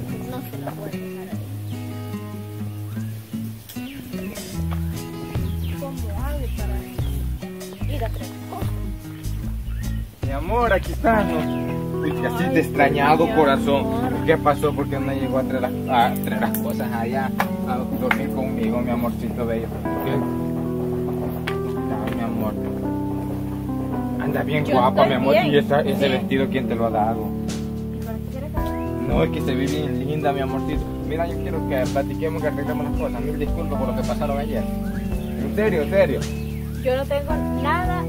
no se lo voy a dejar ahí. ¿Cómo hago para eso? Ir a tres cosas. Mi amor, aquí estamos. Uy, así de extrañado, corazón. Amor. ¿Qué pasó? ¿Por qué no llegó a traer las cosas allá a dormir conmigo, mi amorcito bello? ¿Qué? Mi amor. Anda bien guapa, mi amor. Bien. Y ese vestido, ¿quién te lo ha dado? No, es que se ve bien linda, mi amorcito. Mira, yo quiero que platiquemos, que arreglemos las cosas. Mil disculpas por lo que pasaron ayer. En serio, en serio. Yo no tengo nada,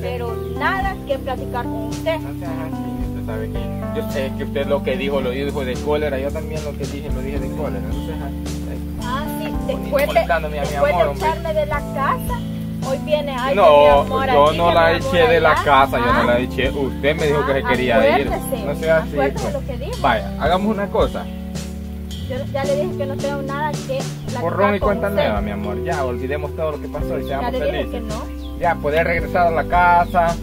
pero nada que platicar con usted. No seas así, usted sabe que yo sé que usted lo que dijo, lo dijo de cólera. Yo también lo que dije, lo dije de cólera. No seas así. Ah, sí, después de echarme de la casa. Hoy viene alguien, no, mi amor, yo no la eché de la casa, yo no la eché. Usted me dijo que se quería ir. No sea así. Pues. Vaya, hagamos una cosa. Yo ya le dije que no tengo nada que platicar. Borrón y cuenta nueva, mi amor. Ya, olvidemos todo lo que pasó y seamos felices. Que no. Ya, poder regresar a la casa,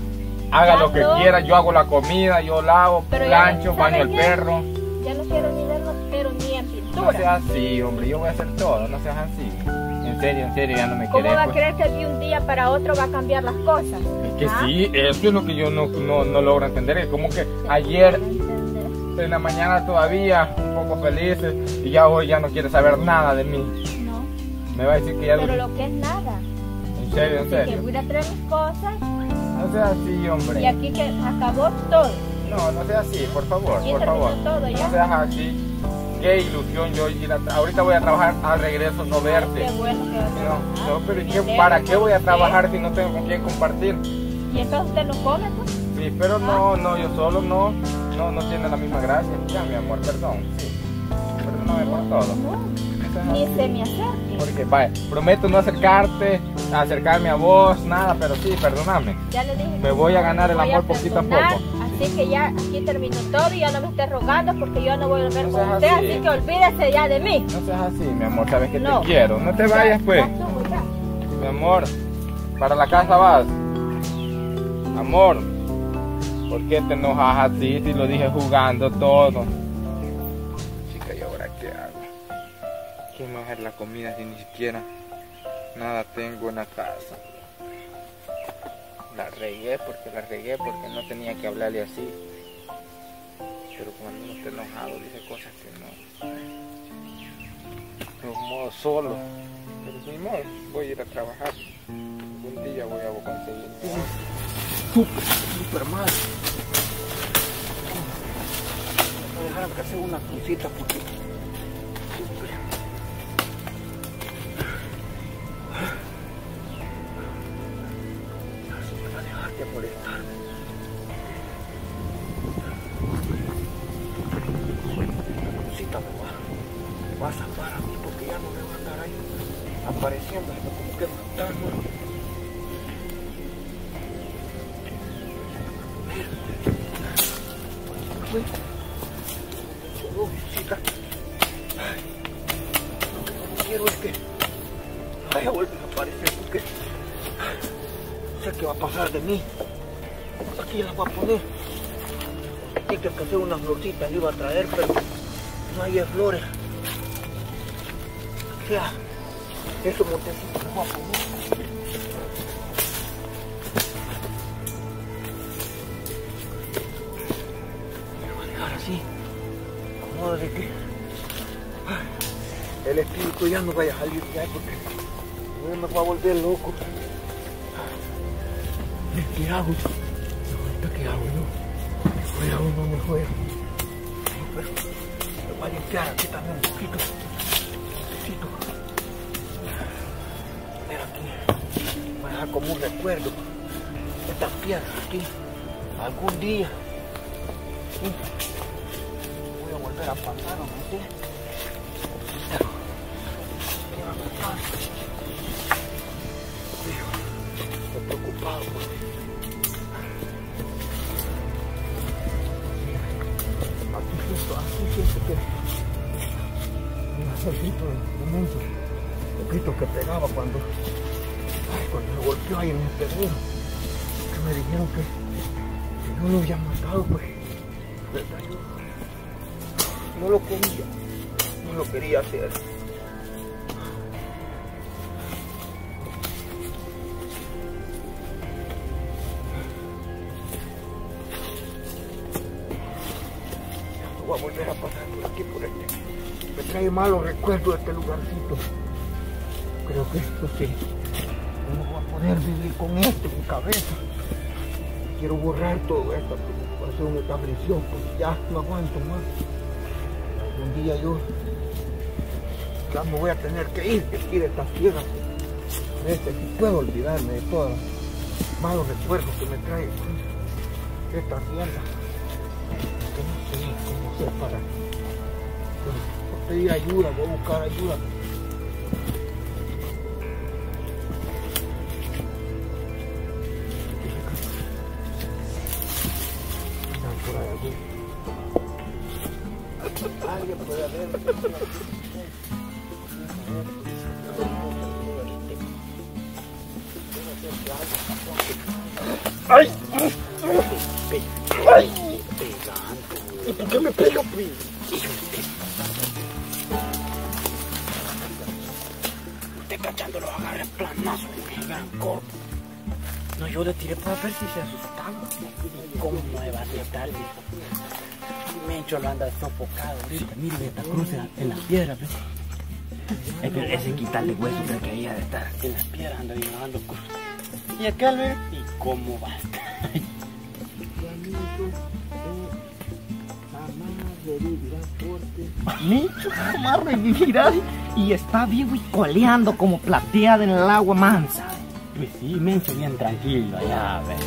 haga lo que quiera. Yo hago la comida, yo lavo, plancho, baño al perro. Ya no quiero ni verlo, pero ni en pintura. No sea así, hombre, yo voy a hacer todo, no seas así. En serio, ya no me querés. ¿Cómo va a creer que de un día para otro va a cambiar las cosas? Es que sí, eso es lo que yo no logro entender. Es como que ayer en la mañana todavía un poco felices y ya hoy ya no quiere saber nada de mí. No. Me va a decir que ya... Pero lo que es nada. En serio, en serio. Que voy a traer mis cosas. No sea así, hombre. Y aquí que acabó todo. No, no sea así, por favor, por favor. Todo, ¿ya? No seas así. Qué ilusión yo ir ahorita voy a trabajar, al regreso no verte. Qué bueno que no, pero ¿para qué voy a trabajar si no tengo con quién compartir? ¿Y entonces usted no come, pues? Sí, pero no, yo solo no tiene la misma gracia. Ya, mi amor, perdón, sí. Perdóname por todo. No, ni se me acerque. Porque, vaya, prometo no acercarme a vos, nada, pero sí, perdóname. Ya le dije. Me voy a ganar el amor poquito a poco. Así que ya aquí termino todo y ya no me estés rogando porque yo no voy a volver con usted, así que olvídese ya de mí. No seas así, mi amor, sabes que te quiero. No te vayas, pues. Mi amor, para la casa vas. Amor, ¿por qué te enojas así si lo dije jugando todo? Chica, ¿y ahora qué hago? ¿Quién va a hacer la comida si ni siquiera nada tengo en la casa? La regué porque no tenía que hablarle así. Pero cuando uno está enojado dice cosas que no. De un modo solo. Pero de mi modo, voy a ir a trabajar. Un día voy a conseguir. Súper mal. Voy a dejar acá hacer una cosita porque... apareciendo, no tengo que matarlo. Lo que no quiero es que vaya a volver a aparecer porque sé que va a pasar de mí. Aquí ya las voy a poner. Tengo que hacer unas florcitas, le iba a traer, pero no hay flores. O sea, eso montecito es guapo, ¿no? Me lo voy a dejar así, a modo de que el espíritu ya no vaya a salir de ahí porque me va a volver loco. ¿Qué hago? ¿Ahorita qué hago yo? ¿Me juego o no me juego? Pero me voy a limpiar aquí también un poquito. Como un recuerdo, estas piedras aquí, algún día, ¿sí? Voy a volver a pasar, ¿no? ¿Sí? Estoy preocupado, ¿no? Aquí siento que un grito de momento, un grito que pegaba cuando me golpeó ahí en el terreno, que me dijeron que si no lo habían matado, pues, ¿verdad? no lo quería hacer. Voy a volver a pasar por aquí, por este. Me trae malos recuerdos de este lugarcito. Creo que esto sí. No voy a poder vivir con esto en mi cabeza. Quiero borrar toda esta preocupación, esta presión, porque ya no aguanto más. Algún día yo ya me voy a tener que ir de aquí de estas tierras. A veces sí puedo olvidarme de todos los malos recuerdos que me trae esta tierra. Que no sé cómo hacer para... Voy a pedir ayuda, voy a buscar ayuda. Alguien puede haber. ¡Ay! ¡Ay! ¿Y por qué me pego, primo? Usted cachando los agarres planazos en el gran corpo. No, yo le tiré para ver si se asustaba. ¿Cómo me va a aceptar? Mencho lo anda sofocado ahorita. Mira, esta cruz en las piedras, ¿ves? Ese quitarle hueso que ahí ha de estar. En las piedras anda dibujando cruz. Y acá, ¿ves? ¿Y cómo va a estar? Mencho jamás revivirá. Y está vivo y coleando como plateada en el agua mansa. Pues sí, Mencho bien tranquilo allá, ¿ves?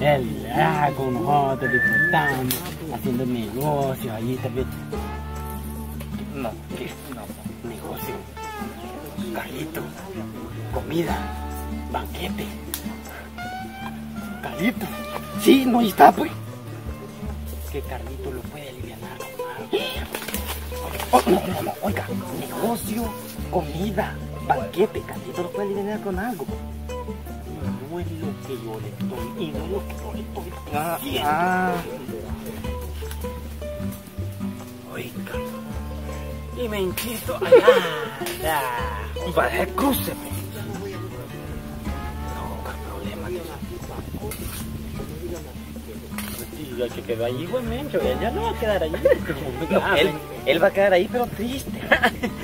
Él allá con nosotros disfrutando, haciendo negocios allí también. No, no, negocio, carrito, comida, banquete, carrito. Sí, no está pues. Que Carlito lo puede aliviar. Oh, no, oiga, negocio, comida, banquete, Carlito lo puede aliviar con algo. No es lo que yo le estoy y no es lo que yo le estoy diciendo. Oiga, y Menchito allá, va a cruzarme. No, qué problema de la pipa. Que quedó allí, güey, Mencho, ya no va a quedar allí. No, él va a quedar ahí, pero triste.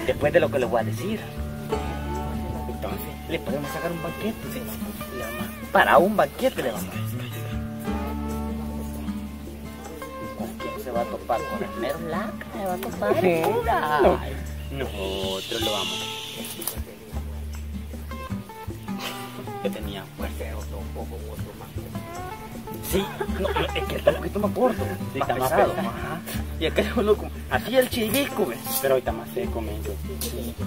Después de lo que les voy a decir. Entonces, le podemos sacar un banquete, ¿sí? Para un banquete le vamos a dar. ¿Con quién se va a topar? Con el mero laca, se va a topar. No. Nosotros lo vamos. Que tenía fuerza de otro poco, otro más. Sí, no, es que está un poquito más corto. Sí, está más pesado. Y acá yo loco, así el chilisco, pero ahorita más seco, mencho.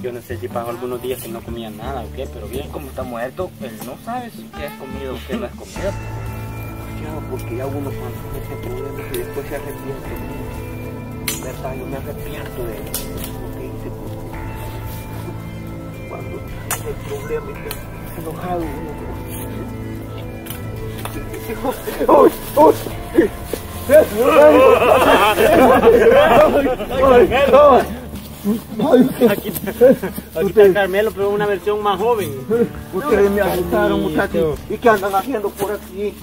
Yo no sé si pasó algunos días que no comía nada o qué, pero bien como está muerto, él no sabe si qué has comido o qué no has comido. Yo, porque ya uno cuando tiene ese problema y después se arrepiente. Verdad, yo me arrepiento de lo que hice, porque cuando tiene el problema y está enojado uno. ¡Uy! Aquí está Carmelo, pero una versión más joven. Ustedes me asustaron, muchachos. ¿Y qué andan haciendo por aquí?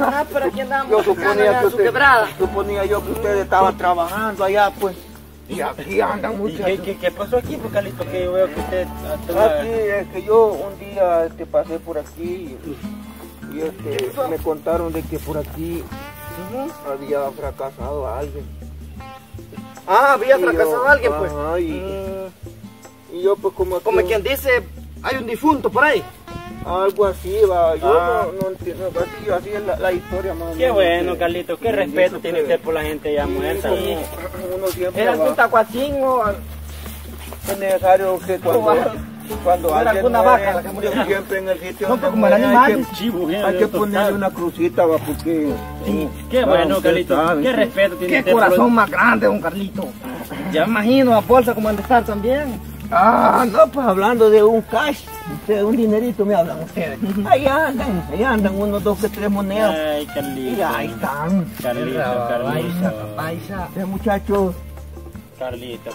Ah, pero aquí andamos buscando su quebrada. Suponía yo que ustedes estaban trabajando allá, pues. Y aquí andan, muchachos. ¿Qué pasó aquí, pues, Carlito? Que yo veo que usted... Aquí, es que yo un día pasé por aquí y me contaron de que por aquí... Había fracasado a alguien. Ah, había fracasado a alguien, pues. Y yo pues como... Como quien dice, hay un difunto por ahí. Algo así, va. Yo no entiendo, así es la historia, más o menos. Qué bueno, Carlito, qué respeto tiene usted por la gente ya muerta. Era un tacuacín o... Es necesario que cuando alguien vaca, siempre en el sitio donde hay que ponerle una crucita, va, porque... Sí, qué bueno, Carlito, qué respeto tiene. Qué corazón más grande, don Carlito. Ya me imagino, a bolsa como han de estar también. Ah, no, pues hablando de un cash, de un dinerito me hablan ustedes. Ahí andan unos 2 o 3 monedas. Ay, Carlito. Mira, ahí están. Carlito, Carlito. Paisa, paisa. Muchachos. Carlito.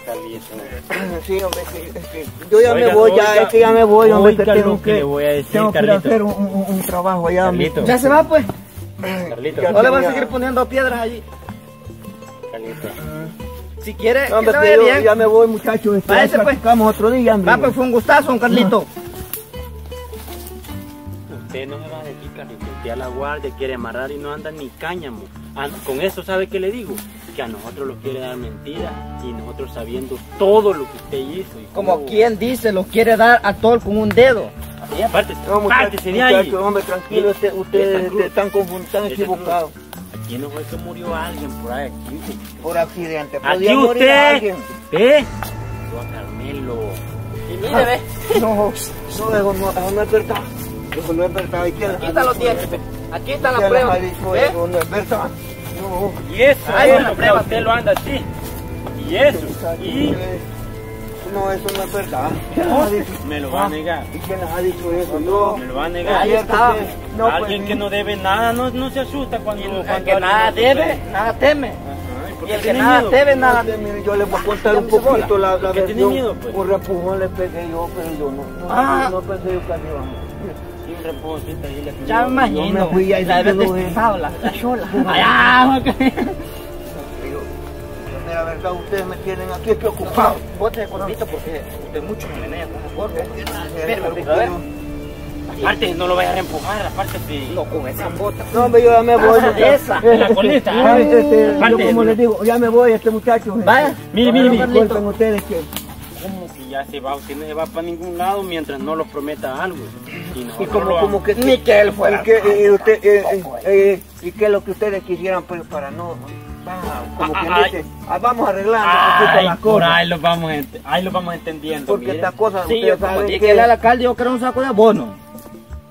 Sí, hombre, sí. Yo ya me voy, ya me voy, hombre, que tengo que... Tengo que hacer un trabajo allá. Ya se va, pues. Carlito. No le van a seguir poniendo piedras allí. Carlito. Si quieres, hombre, yo ya me voy, muchachos. Este, practicamos otro día, hombre. Va, pues fue un gustazo, un Carlito. Usted no se va de aquí, Carlito. Usted a la guardia quiere amarrar y no anda ni cáñamo. Con eso, ¿sabe qué le digo? Que a nosotros los quiere dar mentiras y nosotros sabiendo todo lo que usted hizo. Y como quien dice, lo quiere dar a todo con un dedo. Y aparte, pártese de ahí. Hombre, tranquilo, ustedes están equivocados. Aquí no fue que murió alguien por ahí. Por accidente. Aquí usted. ¿Ve? Yo a Carmelo. Y mire, ve. No es verdad. No es verdad. Aquí están los dientes. Aquí están las pruebas. No es verdad. Y eso, la prueba, usted lo anda así. Y eso, no, eso no es verdad. Me lo va a negar. ¿Y quién les ha dicho eso? No, me lo va a negar. Ahí está. No, alguien que no debe nada no se asusta cuando. El que nada debe, nada teme. Y el que nada debe, nada teme. Yo les voy a contar un poquito la versión. Un repujón le pegué yo, pero yo no pensé yo que arriba. Ya me imagino, me fui a la vez destrozado, la chola. Allá, la verdad, ustedes me tienen aquí preocupado. Bote de cortito porque usted mucho me menea con el gordo. Pero, a ver. Aparte, no lo vayas a empujar, aparte te... No, con esas botas. No, hombre, yo ya me voy. Esa, la coleta. Yo como les digo, ya me voy a este muchacho. Vaya, mire. Disculpen ustedes que... Ya se va, usted no se va para ningún lado mientras no lo prometa algo. Y como que ni que él fuera. Y que es lo que ustedes quisieran, pues, para no. Como que dice, vamos arreglando las cosas. Ahí lo vamos entendiendo. Porque estas cosas, ustedes saben que el alcalde yo creo un saco de abono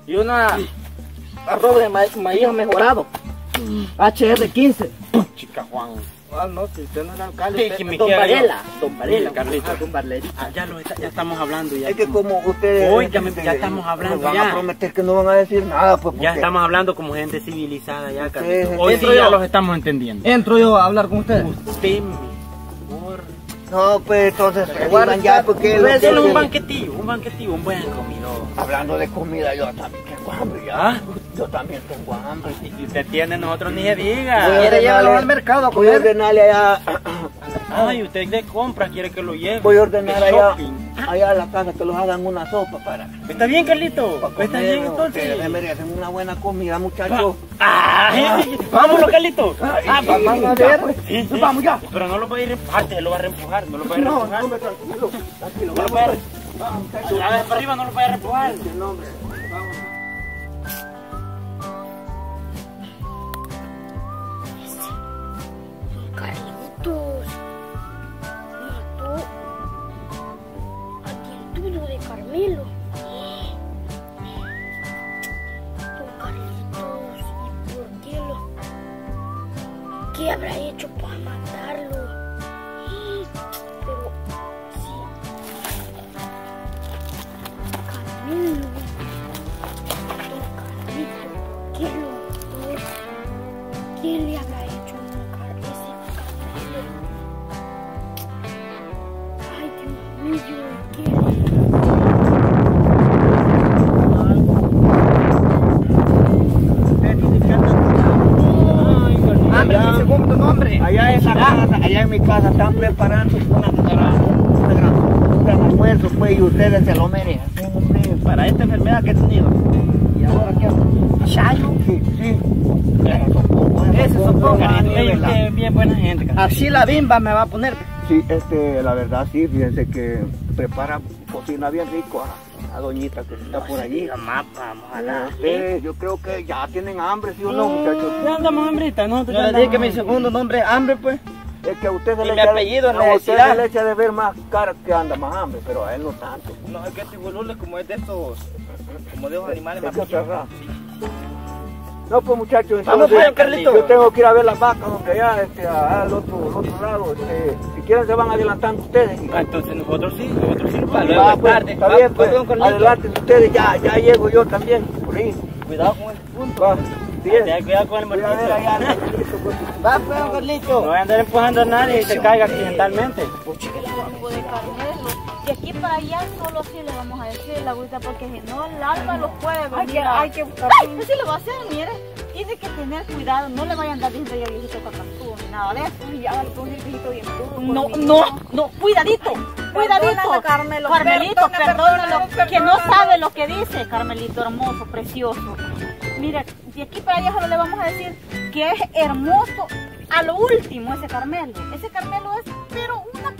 y una arroba de maíz mejorado. HR15. Chica Juan. No, si usted no es alcalde, usted es Don Varela, Carlito. Ya estamos hablando. Es que como ustedes... Hoy ya estamos hablando. Van a prometer que no van a decir nada. Pues, ya estamos hablando como gente civilizada ya, Carlito. Hoy sí ya los estamos entendiendo. ¿Entro yo a hablar con ustedes? Usted mejor... No, pues entonces guardan ya porque... Solo un banquetillo, un buen comido. Hablando de comida, yo también tengo hambre ya. Yo también tengo hambre. Y si usted tiene, nosotros ni se diga. ¿Quiere llevarlo al mercado a comer? Voy a ordenarle allá. Ay, usted de compra quiere que lo lleve. Voy a ordenar allá a la casa que los hagan una sopa para... Está bien, Carlito. Está bien, entonces. Me merecen una buena comida, muchachos. Vámonos, Carlito. Vamos a ver. Vamos ya. Pero no lo va a ir a... lo va a reempujar. No, hombre, tranquilo. La vez para arriba no lo va a reempujar. No, hombre. Vamos. Carlitos mató a quien tuyo de Carmelo. Por Carlitos, ¿y por qué qué habrá hecho para matarlo? Pero sí, Carmelo. Mi casa están preparando un gran almuerzo, pues, y ustedes se lo merecen, hombre, para esta enfermedad que he tenido. Y ahora qué hago, chayo. Sí, ese sopongo es bien buena gente, cara. Así la bimba me va a poner. Sí, la verdad sí, fíjense que prepara, cocina bien rico a doñita que está por allí. Ojalá. Yo creo que ya tienen hambre, sí o no, muchachos. Ya andamos hambrita, ¿no? Yo le dije que mi segundo nombre es hambre, pues. Es que a usted se le echa de ver más cara, que anda más hambre, pero a él no tanto. No, es que este bolule como es de estos, como de los animales más pequeños. No, pues muchachos, entonces yo tengo que ir a ver las vacas, aunque allá al otro lado, si quieren se van adelantando ustedes. Entonces nosotros sí, luego tarde. Está bien, pues adelante ustedes, ya llego yo también, por ahí. Cuidado con el punto. Ten cuidado con el martillo. Va, cuidado con el licho. No voy a andar empujando a nadie y se caiga accidentalmente. Pucha, que la vamos de carnero. Y aquí para allá solo así le vamos a decir la agüita, porque si no, el alma los puede venir. Hay que buscar. Ay, pues si lo va a hacer, mire. Tiene que tener cuidado, no le vayan a andar diciendo yo viejito cacatúo ni nada, ¿vale? Uy, ya, le pongo el viejito bien duro. No, no, no, cuidadito, cuidadito. Carmelito, perdónalo, que no sabe lo que dice, Carmelito, hermoso, precioso. Mira, de aquí para allá solo le vamos a decir que es hermoso a lo último ese Carmelo. Ese Carmelo es, pero una...